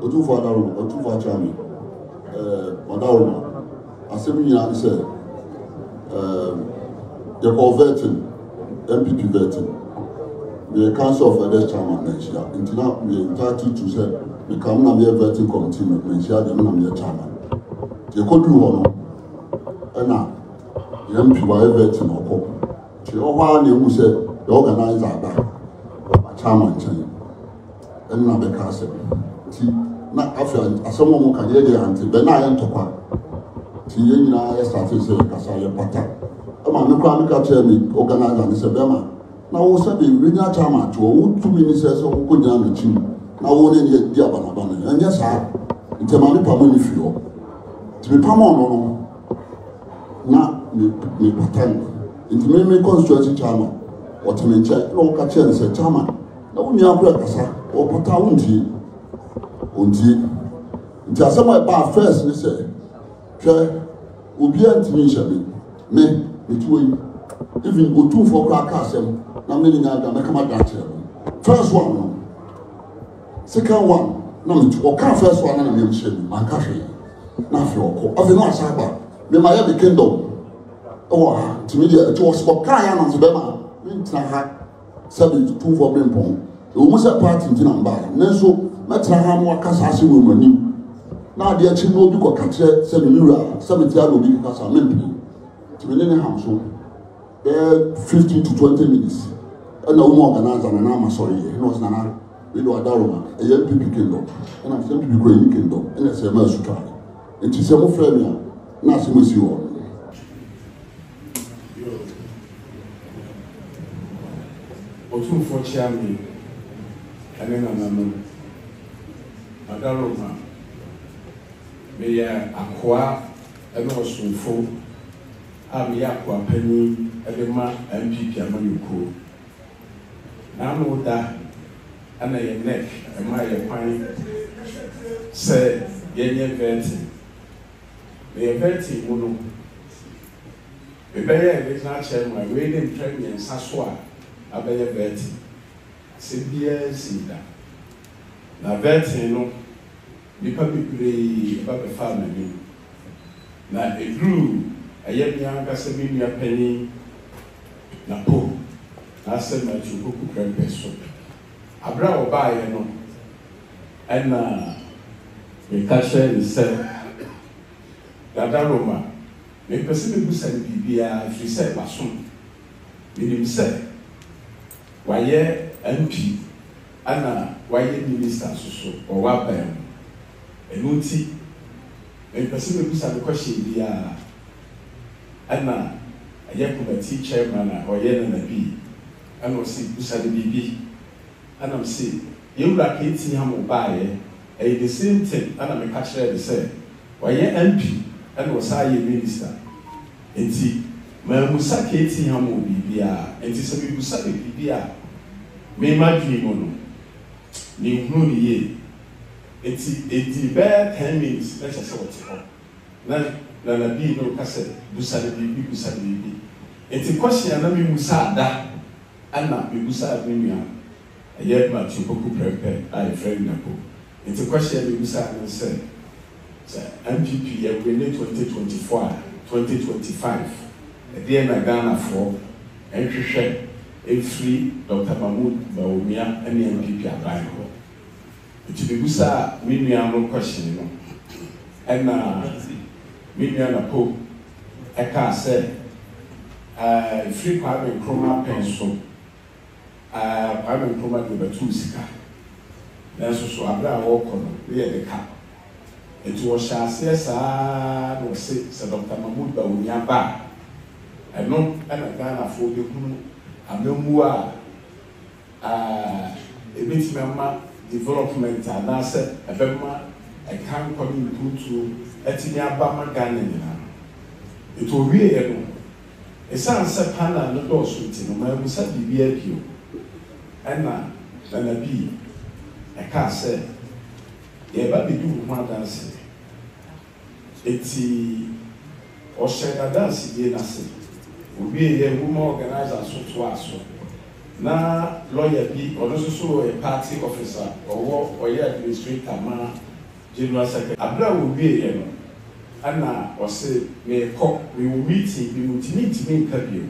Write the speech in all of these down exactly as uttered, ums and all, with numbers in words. Otufa Daruma, Otufa Chami, Madaruma, Asemiya is a converting, M P P vetting. The Council of Elders Chairman next year. Until we entitled to say, we cannot be a vetting committee next year, they will not be a chairman. They could do one. And now, the M P were vetting or call. They all say, the organizer are back. A chairman change. And now the council. See, now after someone who can hear the anti, but now I am to come. See, you know, I started saying, Kasaya Pata. I'm a mechanical chairman, organizer, and it's a Bema. Now, we said the regional chairman to two ministers who could not reach him. Now, we need the Abanabana. And yes, sir, it's a money per money for you. To be permanent, not me pretend. It may make constituency chairman or to make check local chair and say chairman. Now, we are breakers or put out until until somewhere by first, we say, okay, we'll be at me, me, between. Even go two for crackers and I'm meaning I can come at first one, second one, no, first one, and I'm shame, my cafe. Now, for a few months, I may have a kingdom. Oh, to me, it was for Kayan and Bema, Winter, seven to two for Bimpong. The woman's a party in Tinamba, Neso, Matraham, what Cassassi woman. Now, the Achino, because I said, seven Mura, seven Tiago, because I'm empty. To me, any household. fifteen to twenty minutes. And the woman organized an arm, sorry, he was an arm, we do a daruma, a young people kingdom, and I sent to the Green Kingdom, and I said, Mercy try. And she said, Ophelia, nothing with you all. Otum for Chambi, and then another, a daruma, may I acquire, and also full, I may acquire penny. Edema M P P Amaniko. Now know that, and I neck, and my pine said, Yenya vetting. The vetting, Mono. The bear is not sharing my waiting training and Sasua. I bear vetting. Sibia Sinda. Now vetting, no, the public about the family. Now it grew a young young Casamia penny. Na po, na se na chuko kukren peso. Abra oba yeno, ena me kashe ni se. Dadaroma, me pesi me busa ni bibia frise basun. Me ni mse, waye M P, ana waye minister susu owa pem. Enuti, me pesi me busa ni koshi bibia, ana. I am a teacher, man, or yen and a bee. I don't see Busadi B B. And I'm saying, you like eating him by a the same thing, and I'm a catcher, they say. Why, M P, and was I a minister? And see, my Musak eating him will be beer, and this will be Busadi beer. May my dream on him. No, ye. It's a bad ten minutes, that's a sort of. Nana B no cassette, Busadi B, Busadi B. It's a question I mean Musada, and not be Busadi. I yet my Chupoku prepare, I friend Napo. It's a question I mean Busadi said, M P P, we need twenty twenty-four, twenty twenty-five. A dear Nagana for entry share, a free Doctor Mahamudu Bawumia, and the M P P are buying. It's a Busa, mean me, I'm no question. And uh, Mimiana Pope, I can't say. I free private chroma pencil. I private chroma number two sika. That's also a black walk on the cap. It was Shassias, I was said Doctor Mahamudu Bawumia back. I know and I can't afford the moon. I know more. A bit member development and I said, I can't come to. It will be a room. It sounds a panel and a door sweet in my Musa B B P. Anna, than a bee. I can't say. Yea, but we do one dancing. It's or shall I dance in a city? Will be a woman organized as so to us. na lawyer bi or so a party officer or or administrator ma general secretary abra will be here no ana or say me call we will meet we will meet me interview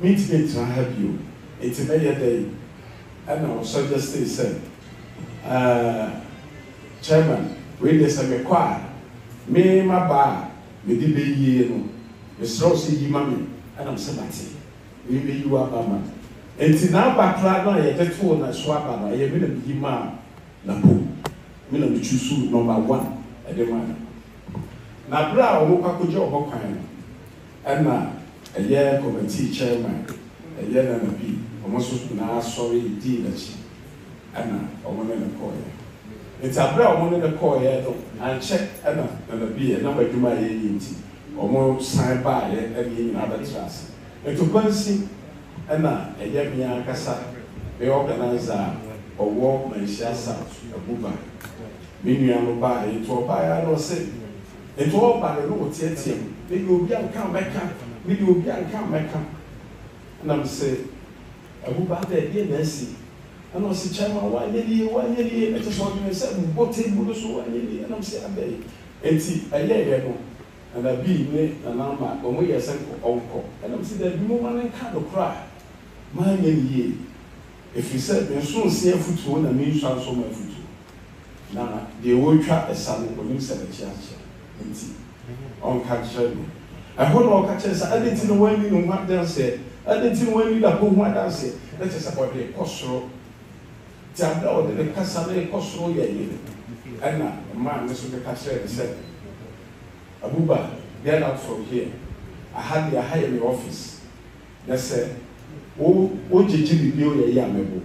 meet me to help you it's a very day ana or suggest they said uh chairman we dey say me kwa me ma ba me dey be here no me so say yi ma me ana say party we be you aba ma. And now, back now, you get phone and swap and you will be man. Napo, we will choose number one at the man. Now, Bra, who can job and now, a year committee chairman, a year and a bee, almost now, sorry, dealer. And now, a woman in a coil. It's a brown woman in a coil, and check Anna and a bee, and number to my eighty, or more signed by any other trust. And to Quincy. And now, a young Yankasa, the organizer, or walk my shares out, a booba. Meaning, by it or by I don't say. It all by the road, yet him. They will be come back up. We will be come back up. And I'm saying, a booba, dear Nancy. And I'll say, Chama, why did you, why did you, I just want to say, what table so I did, and I'm saying, I beg. And see, I lay ago. And I be made an armor, or we are sent for uncle. And I'm saying, there's no one in Cado cry. My name ye. If you said, they soon see a foot one and mean shall so my foot. Now, they will trap a son when you said a church. On catcher. I hold all catchers. I didn't know when you what they said. I didn't know when you that whom what I said. Let us about the costro. Tell all the Cassade costro ye. And now, a man, Mister Catcher said, Abuba, get out from here. I had the hire in the office. They said, oh, oh, Jiji, you are a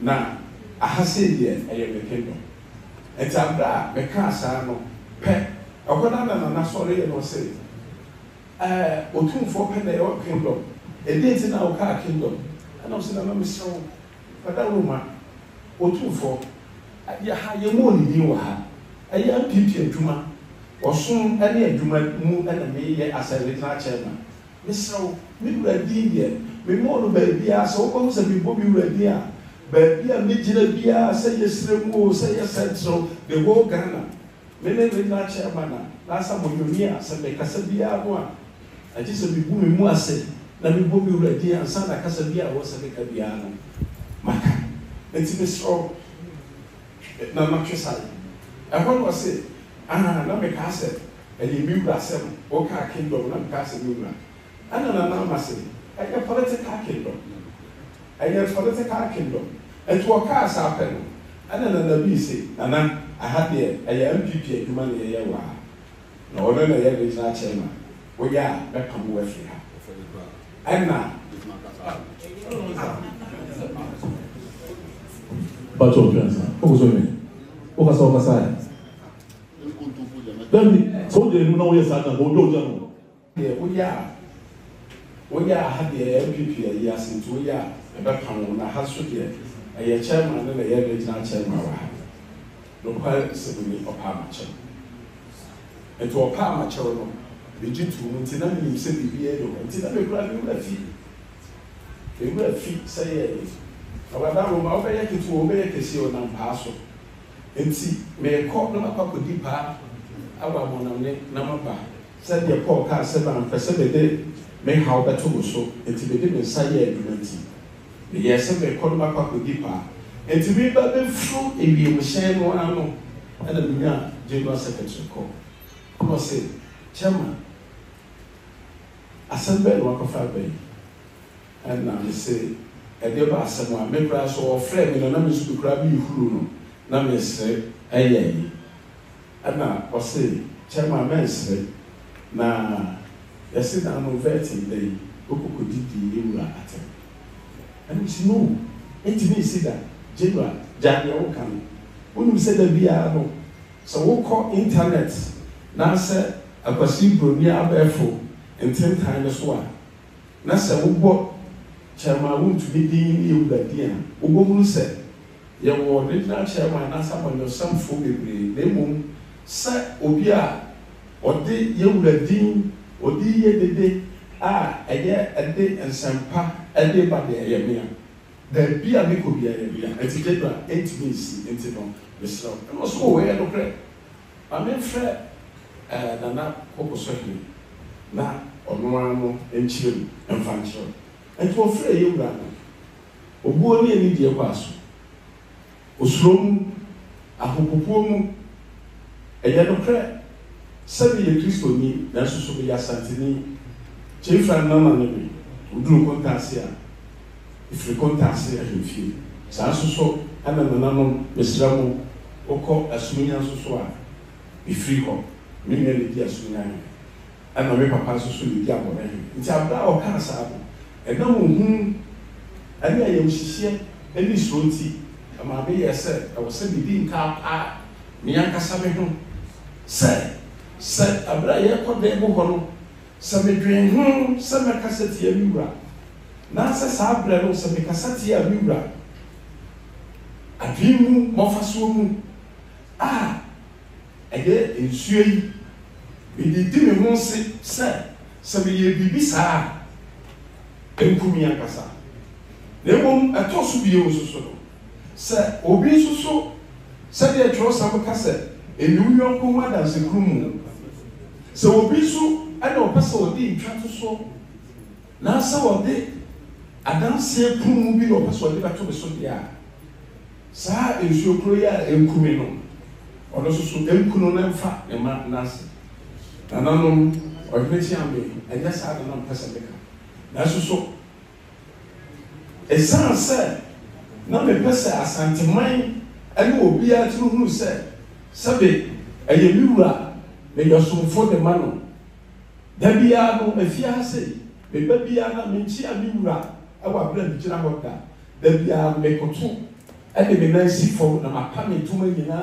now, I have said, yes, I am a kingdom. And Tabra, Mecasano, Pet, I would not have sorry and say, I will two for Penny or kingdom. It is in our car kingdom. And I was in a miss, but that woman, oh, two for your higher moon, you are a young people, Juma, or soon any Juma moon and a mayor as a little chairman. Mister, we were dear. We more baby, so almost every bobby were dear. Baby, a major beer, say yes, say yes, so the whole Ghana. Many did not chairman. Last time when you near, said the Cassabia one. I just a big woman who said, let me bobby were dear, and Santa Cassabia was a Cabiana. Maca, it's Mister Namatressai. I want to say, ah, not a castle, and you knew that seven, Oka Kingdom, not Castle. I don't know, I get political kingdom. I get political kingdom. And to a car, Sarpen. I don't know the B C. And I had the M P P, human year. No, no, no, is not chairman. We are back from West. And now, but your friends, who was women? Who was oversight? Then, so they know yes, I know. Yeah, we are. We are had the M P P, yes, and two years, a background on a house with you, a chairman and a regional chairman. No quite simply of our mature. And to a power mature, the gentleman, until I knew simply be able, until I grabbed a feet. They were feet, say it. But I will obey it to obey it, see your non parcel. And see, may a court number papa deep up, our one number, said your poor car seven per seven day. May how better so, and to be the Messiah community. The yes, and may call my papa deeper, and to be but then through a beam shame one hour, and a young general secretary call. Who said, Chairman, I sent Ben walk of our bay, and now they say, a dear Bassam, may grass or flame in a number to grab you, Hulu. Now they say, aye, and now, or say, Chairman, men say, nah. I said, I'm over it today. People could do the at him. And we said, no, it means that General Daniel can. When we said that we are no, so we call internet. Now, sir, I perceive Brunea Belfo and ten times one. Now, sir, we bought Chairman to be dealing you that dear. Ugomu said, you were original chairman, and someone your son for the name, sir, Obia, or they you would deem. Odi ye de de ah, aye, a day and sampa, a day by the The beer make up beer, beer. It's just that eight minutes, eight seconds. We stop. And we score. We are not ready. I mean, fair. Nana, how can we? Na, onuwanu, enchiru, enfancho. And for fair, you are. Obuoni eni diya kwasu. Oslomu, akukupuomu. We are not ready. Sabi ye Kristo ni, nasu sobe ya santini. Chefra mama nebe. Udulu kontasia. Frequency and review. Sansuso and an anonymous Mistramo Oko Asmina Susua. Be free home, meaning the Asmina. And my papa Susu Diabo, it's our brow Casabo. And no whom I am sincere, any sronty, and my baby said, I was sending Dean Carp, Mianca Sameton. Sir, said Abraya Codebo, Same Drain Home, Summer Cassetia Mura. Nasa sabla no se mekasati ya bibra. Abimu mofasumu. Ah. Ege ensueyi. Bididi me honse se se biye bibi sa. Enkumi akasa. Nebom atosu biye osuso. Se obi suso se biye trosa mekase enyunyo ko madan se krumu. Se obi su ana opasa odi ntwato so. Nasa odi I don't see a pool moving over, so I never told the soldier. Sir, is your prayer and Kumino? Or also, so them Kuno and Fat and Mark Nancy. Nanum or Christian, and that's how the non Pacific. That's so. A son said, not a person as anti mine, and you will be at who said, Sabe, a Yura, may your soul for the man. There be a no, if you are say, may be a Minchia. I will blame the general doctor. There be a make or two. I may be nice for my family to make an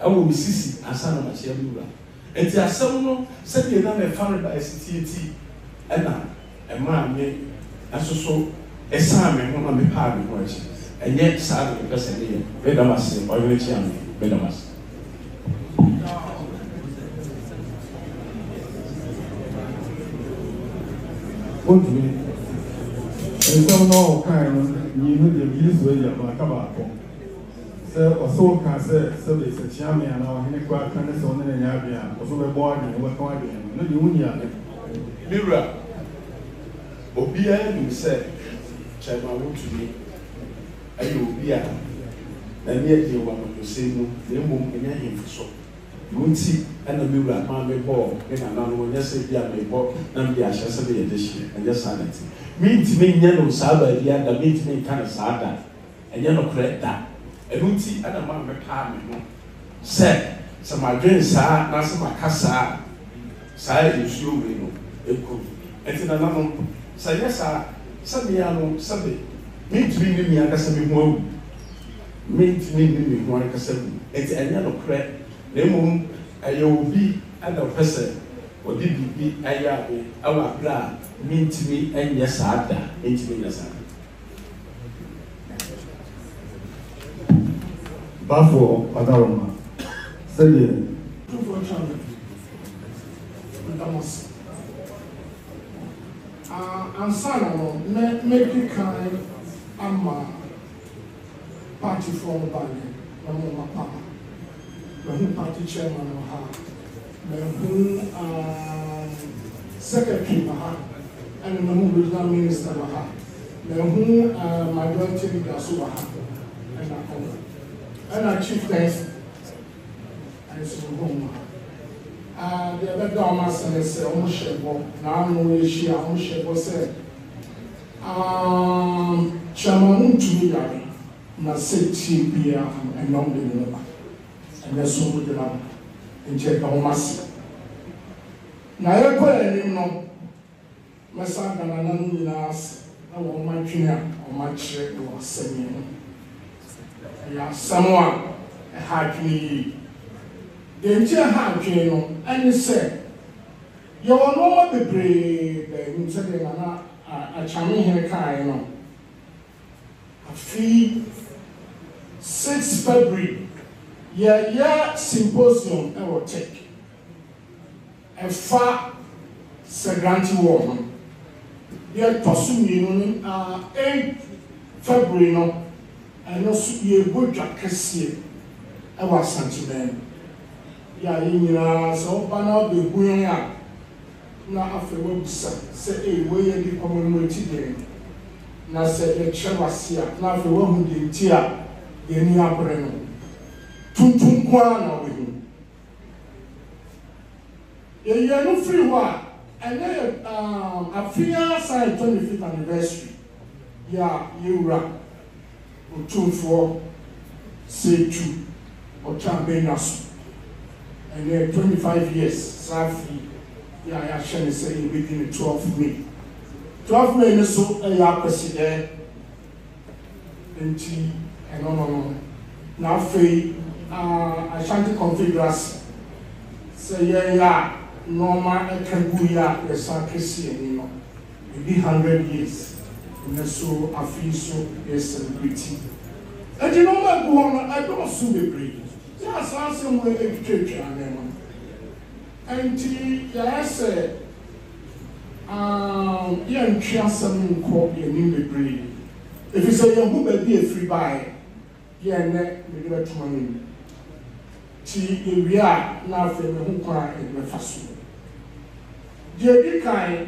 I will be sissy and son of my children. And there are some said the number founded by S T T. And now, a man may, and so so, a son may want to be part of the and yet, sadly, the person here, Vedamas, or Vedamas, Vedamas. What do you mean? They don't know kind you know the least way about tobacco. So, also can say, so they say, Chammy and our Hennequa can is on an Arabian, or so a boy and what I am, no union. Mira Obia, you said, Chama would to me, and you will be at, and yet you want to say, no, they won't be him for so. You won't see, and a mirror, mammy ball, and another one, yes, if you have a ball, and the ashes of the edition, and your sanity. Meet me, Yano Saba, the other meet me, kind of Sada, and Yano Creta, and Uti, and a man with Parliament. Said, some my dreams are, not some my cassa. Sire, you should know, it could. And in another, say, yes, sir, Sabiano, Sabi, meet me, me, and Cassabi, meet me, me, one Cassabi, and Yano Cret, Nemo, I will be another person, or did be Ayabe, our plan. Meet me and yes, Ada. Meet me, yes, Ada. Bafo, Adaroma. Say it. Two for children. And Sanamo, make me kind and my party for Banning, my mama, papa, my party chairman, my heart, my secretary, my heart. And the Mahamudu Minister Baha, the whom my daughter Baha, and I come. And our chief guest, and so home. Ah, the other Damas and say, Omoshebo, now no she, Omoshebo said, Um, Chaman to me, I must say, T B and non deliver. And that's so good enough. And check our mercy. Now, I call him. My son and I know I want my junior or my check or singing. Yeah, someone had me. The entire hand came and he said, you will not be brave. And I am in a car. I feel six February. Yeah, yeah, symposium I will take. And far, Sir Granty Warman. They are pursuing eight February no, I know so ye would see I was sent to them. Ya in so banal the going up. Now after what say, a way the community then. Now said the Chamasia, now the woman did tear the new appreno. Tuntunquana with him. You are no free one. And then um, a few years I twenty-fifth anniversary. Yeah, you rap. Or two for say two or chambenas. And then twenty-five years, sadly, yeah, I actually say within the twelfth May. Twelfth May so a year president. And no no no. Now faith uh I shan't configure. Say yeah yeah. Normal and Kanguya, the Sarkisian, you know, maybe hundred years, and so I feel so a celebrity. And you know, my boy, I don't assume the breed. Yes, I assume the literature, I mean. And yes, um, yeah, and Chanson called the new breed. If you say, who will be a free buy, yeah, neck, we give it to me. She, we are now for the whole crime and the fast. Dear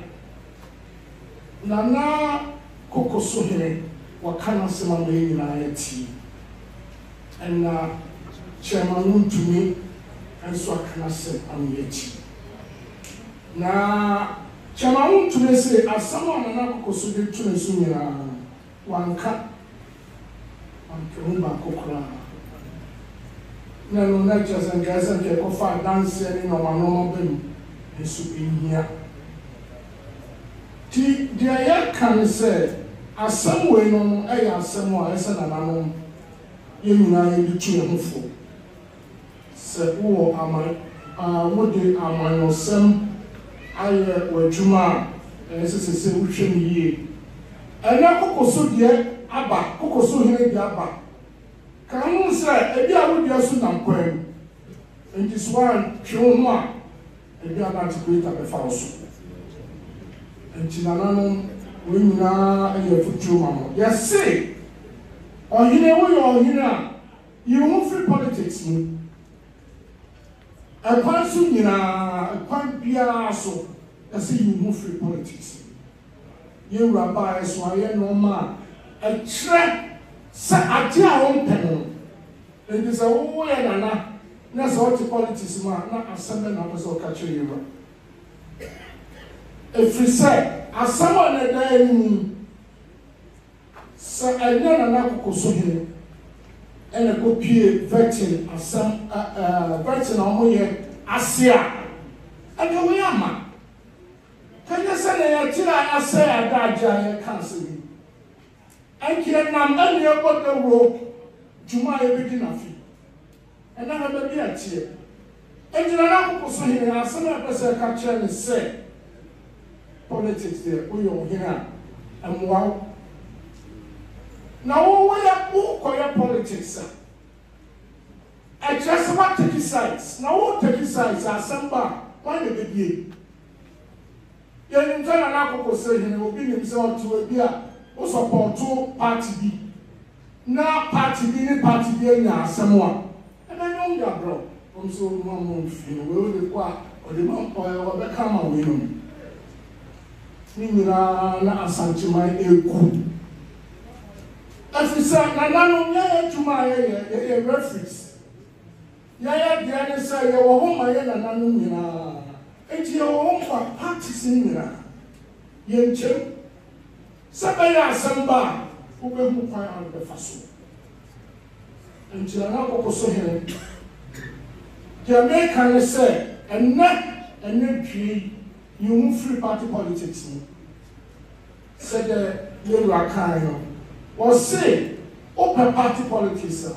Nana Kokosuhe, what can I say my name in I T? And now, Chairman to me, and so I can say I'm yet. Now, Chairman to me say, as someone Nana Kokosuhe to me sooner, one cut, one Kurumba Kokra. No lectures and guys and get offer dancing on my normal bin and soup in here. T. Dear can say, as some way no, I am somewhere, I said, and I know you know, for. Said, oh, am I, what day am I no some? I were Juma, and this is a solution ye. And now, Cocosu, dear Abba, Cocosu, here, the Abba. Can say, I would just not claim. And this one, show more, and we are not great at the false. And Chinanum, we now and your future mamma. Yes, say, or you know, you know, you won't free politics. A person, you know, a point piasso, I see you move free politics. You rabbi, so I am no man, a trap. So I own pen. And it's a whole and that's what the politics man, not assembling numbers or catching you. If we say, as someone a day, so I know an alcohol and a copy virgin, as some virgin or more, Asia. And the way am I? Can you say, until I say, I die, I can't see. I can't remember what the rope to my beginning of it. And I have a dear tear. And then I was saying, I saw a person catch and say, politics there, we are here. And wow. Now, we are all politics. I just want to take sides. Now, all take sides are some bar. Why did it be? Then in turn, I was saying, he will be himself to a beer. O support two party B. Now party B and party B are someone. And I know that bro. I'm so normal. We will require or the man or the camera will know. Nina na asanti my eku. As we say, na na no ya to my ya reference. Ya ya dia ni say ya wo ho my na na no nina. Enti ya wo ho party sinira. Ye chem. Somebody has some bar who will find out the faso. And Janako so here. The American say, and not a new tree, you move free party politics. Said the Lacano. Or say, open party politics.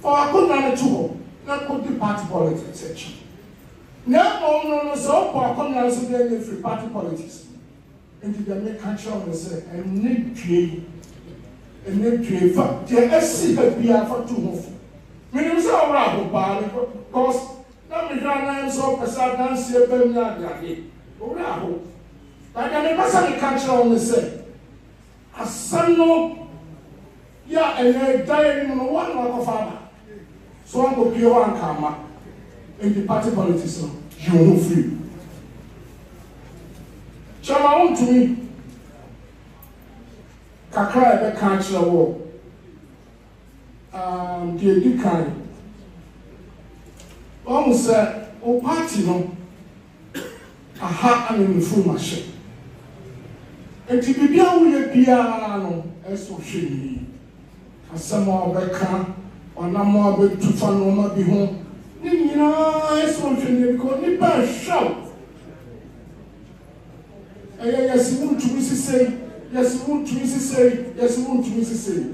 For I could manage to not put the party politics section. Now, all known as all party politics, free party politics. And the American children say, and need trade, and need trade for the S C P R for two months. We don't say, all right, because now we can't answer all percent and see a very large day. All right, like an American children say, as some ya ene die ni no one na kofana so an go pio an kama in the party politics you no free chama on to me kakra e be kan chira wo um the educate omo se o party no aha am in full machine and to be down piano as of she as some of the car or no more but to find no more be home. You know, I saw you because you pass shout. Yes, you want to miss say, yes, you want to miss say, yes, you want to miss say.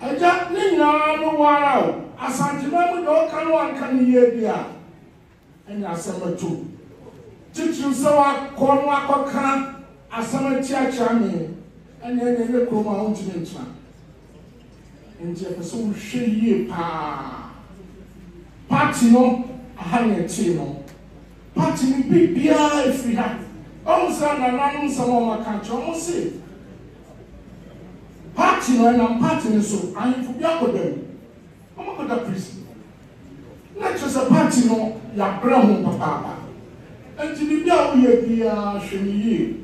I just need no one out. As I remember, no can one can hear there. And I said, too. Teach you so I call my cock. As a church, I mean, and then they look over on to the trunk. And Jefferson, she ye pa Patino, a honey chino. Patino, big beer if we have. Oh, son, and I'm some of my country, almost say. Patino, and I'm patino, so I am for Yakodan. I'm not the priest. Not just a patino, ya brown papa. And to be out here, dear, she ye.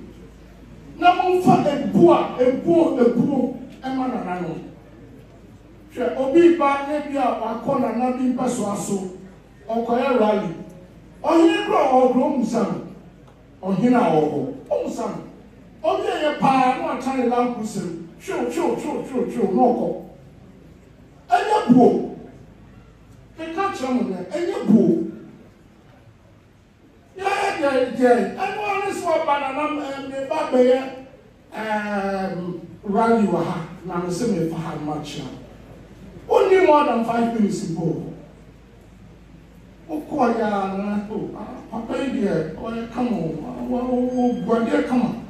Now, for a poor, a poor, a poor, a man, and I know. Shall obey by Nebia or Connor, not in Pasuaso, or Coya Rally, or Hero or Gromson, or Hina or Omson. Obey a pie, not tiny lampuson, show, show, show, show, show, no. And your pool. The catcher, and your pool. Yeah, yeah, I want to swap banana and the barber um rally were hard. Now, semi for how much only more than five minutes ago. Oh, quite a papa, dear, or come on, but dear, come on.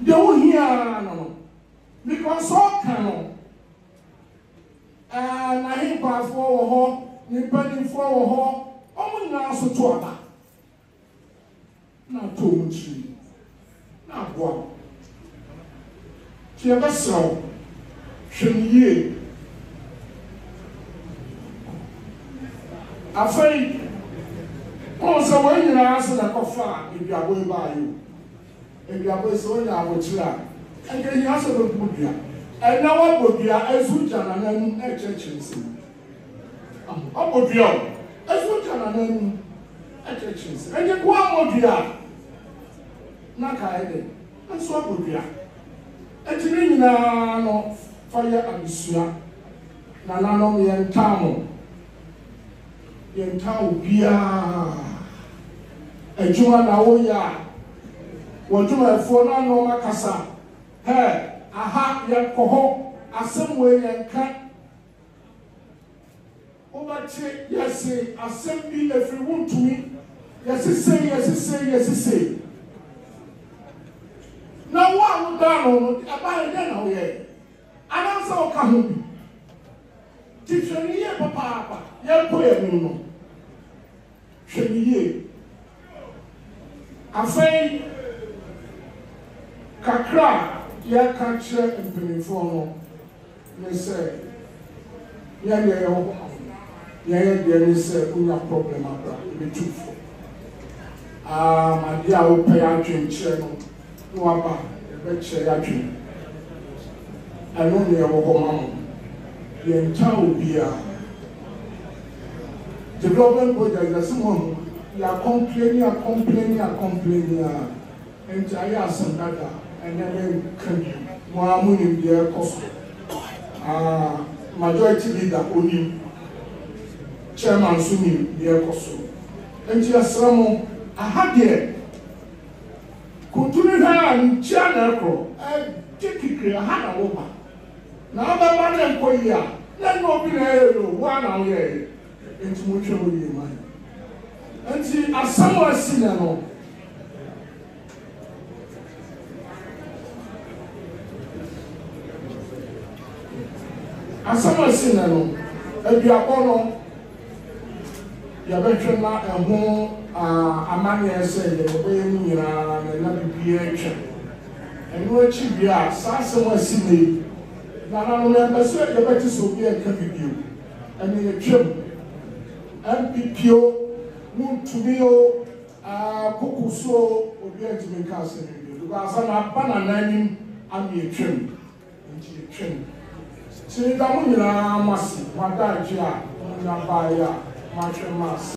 They won't hear no because all can. And I ain't by four or four, you burning four or four, only now so two about. Not too much, not one. She ever saw, she knew. I think, oh, so when you answer the coffin, if you are going by you, if you are going so I will try. And then you answer the Buddha. And now I would be as good and then a church. I would be as good and then a church. And you go on with Nakaide, and so would be. And you mean, no fire and swear. Nanano, the entire, the entire beer. A Juan Aoya, what do I for no Macassa? Hey, aha, young coho, as some way and cut. Over check, yes, say, as some be every one to me. Yes, he say, yes, he say, yes, he say. Now, what would I know about it now? Yeah, I don't know. Come, teacher, yeah, papa, yeah, boy, no, should be here. I say, Kakra, yeah, culture and Peniform, they say, yeah, yeah, yeah, there is a problem about the truth. Ah, my dear, I will pay out in channel. No, I'm not saying I know they are home. The entire will be a the problem with the someone. You are complaining, you are complaining, you are complaining. And I ask some data, and then can you? Mahamudu in the air cost. Ah, majority leader only chairman Sumi, the air cost. And she has someone. I had here. Continue and channel. I take it. I had a woman. Now, the man and Koya. Let me be there. One hour. It's much of you, man. And see, as someone seen at all. As someone seen at all. If you are born, you are better now and home. Ah, Amania said, "The way and not be and no chibi, Sansa was silly. Nana Nambasa, the Betis will be a K P P O, and in a Kim M P P O, Muntumio, Kukuso, or Benjamin Castle, because I'm a Panamanian and a Kim. See, Damina, Massi, Madajia, Nabaya, Macho Mass.